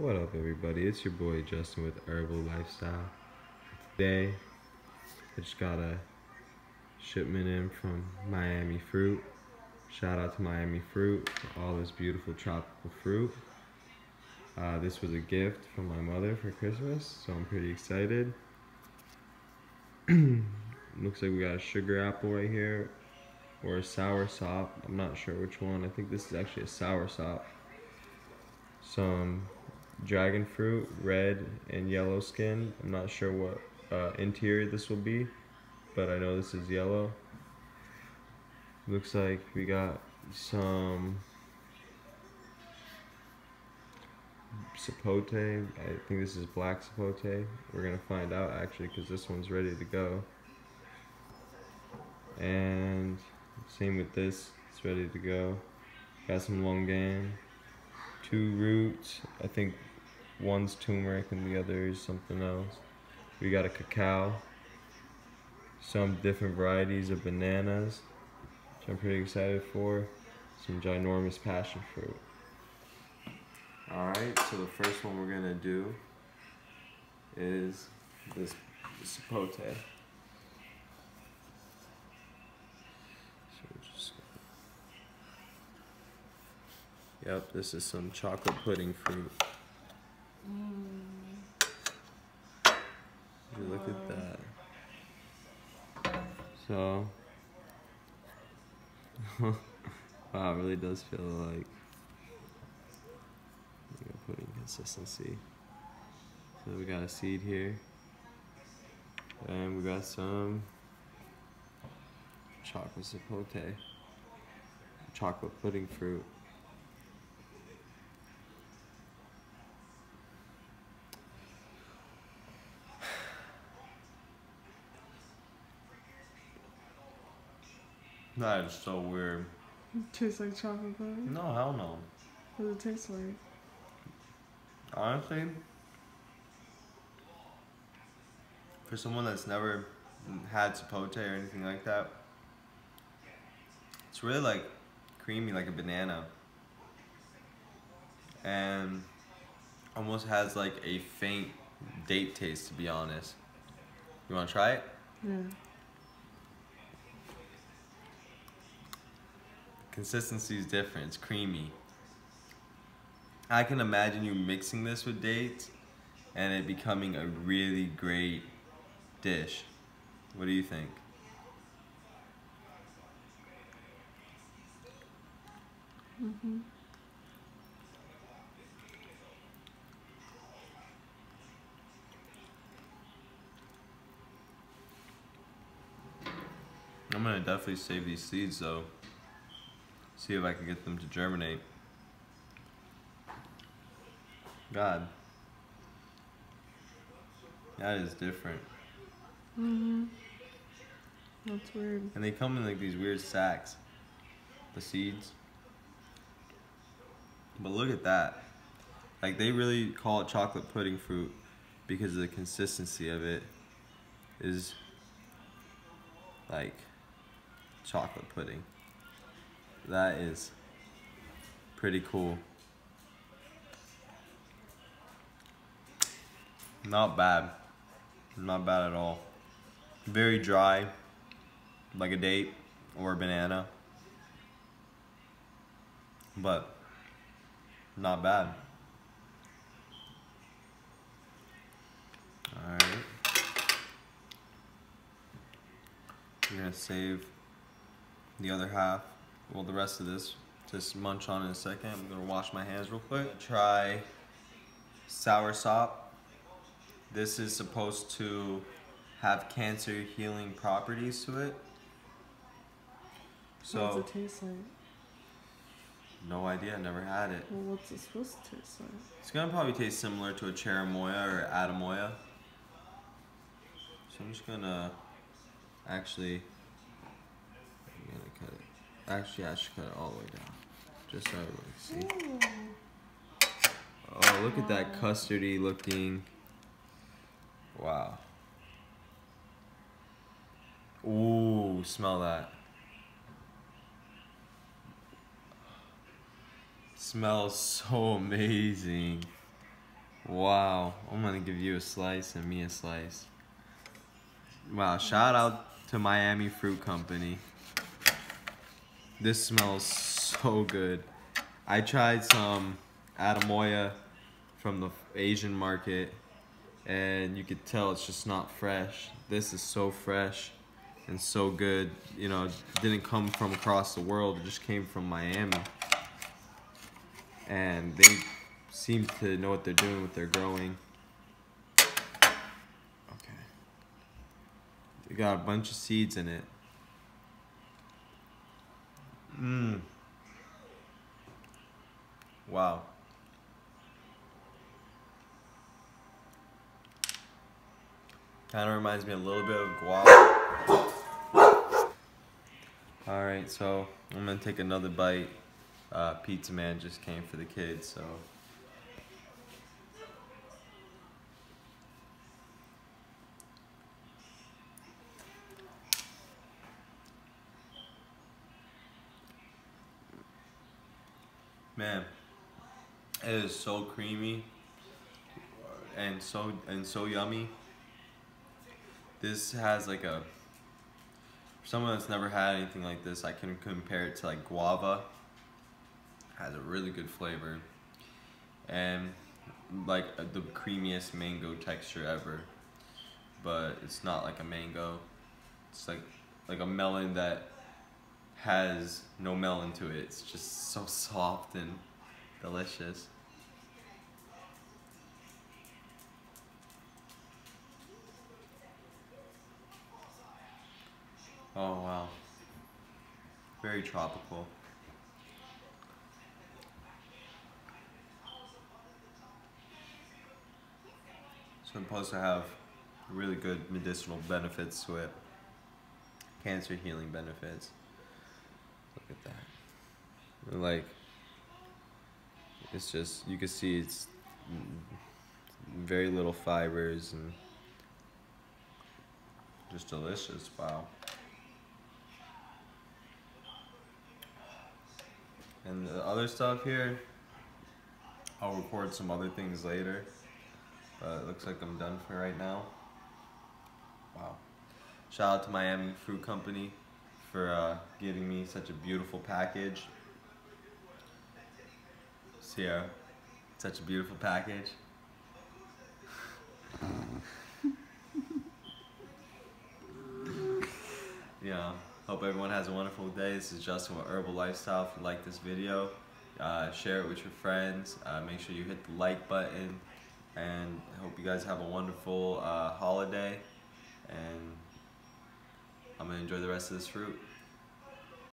What up, everybody? It's your boy Justin with Herbal Lifestyle. Today, I just got a shipment in from Miami Fruit. Shout out to Miami Fruit for all this beautiful tropical fruit. This was a gift from my mother for Christmas, so I'm pretty excited. Looks like we got a sugar apple right here, or a soursop. I'm not sure which one. I think this is actually a soursop. Some dragon fruit, red and yellow skin. I'm not sure what interior this will be, but I know this is yellow. Looks like we got some sapote. I think this is black sapote. We're gonna find out actually, because this one's ready to go. And same with this, it's ready to go. Got some longan, 2 roots. I think one's turmeric and the other is something else. We got a cacao, some different varieties of bananas, which I'm pretty excited for, some ginormous passion fruit. Alright, so the first one we're gonna do is this sapote. Yep, this is some chocolate pudding fruit. Look at that. So, wow, it really does feel like pudding consistency. So we got a seed here, and we got some chocolate sapote, chocolate pudding fruit. That is so weird. It tastes like chocolate pudding? No, hell no. What does it taste like? Honestly, for someone that's never had sapote or anything like that, it's really like creamy, like a banana. And almost has like a faint date taste, to be honest. You want to try it? Yeah. Consistency is different, it's creamy. I can imagine you mixing this with dates and it becoming a really great dish. What do you think? Mm-hmm. I'm gonna definitely save these seeds though. See if I can get them to germinate. God. That is different. Mm-hmm. That's weird. And they come in like these weird sacks, the seeds. But look at that. Like, they really call it chocolate pudding fruit because of the consistency of it is like chocolate pudding. That is pretty cool. Not bad. Not bad at all. Very dry, like a date or a banana. But not bad. Alright. We're gonna save the other half. Well, the rest of this, just munch on in a second. I'm gonna wash my hands real quick. Try soursop. This is supposed to have cancer healing properties to it. So, what does it taste like? No idea, I never had it. Well, what's it supposed to taste like? It's gonna probably taste similar to a cherimoya or atemoya. So I'm just gonna cut it. Actually, I should cut it all the way down, just so everyone can see. Oh, look at that custardy looking. Wow. Ooh, smell that. Smells so amazing. Wow, I'm gonna give you a slice and me a slice. Wow, shout out to Miami Fruit Company. This smells so good. I tried some atemoya from the Asian market and you could tell it's just not fresh. This is so fresh and so good. You know, it didn't come from across the world, it just came from Miami. And they seem to know what they're doing with their growing. Okay. They got a bunch of seeds in it. Mmm. Wow. Kind of reminds me a little bit of guava. Alright, so I'm going to take another bite. Pizza Man just came for the kids, so... Man, it is so creamy and so yummy. This has like a, for someone that's never had anything like this, I can compare it to like guava. It has a really good flavor and like the creamiest mango texture ever, but it's not like a mango. It's like a melon that has no melon to it. It's just so soft and delicious. Oh wow. Very tropical. It's supposed to have really good medicinal benefits to it. Cancer healing benefits. Look at that. And like, it's just, you can see it's very little fibers and just delicious. Wow. And the other stuff here, I'll record some other things later, but it looks like I'm done for right now. Wow. Shout out to Miami Fruit Company for giving me such a beautiful package. Sierra, such a beautiful package. Yeah, hope everyone has a wonderful day. This is Justin with Herbal Lifestyle. If you like this video, share it with your friends. Make sure you hit the like button. And I hope you guys have a wonderful holiday. And I'm gonna enjoy the rest of this fruit.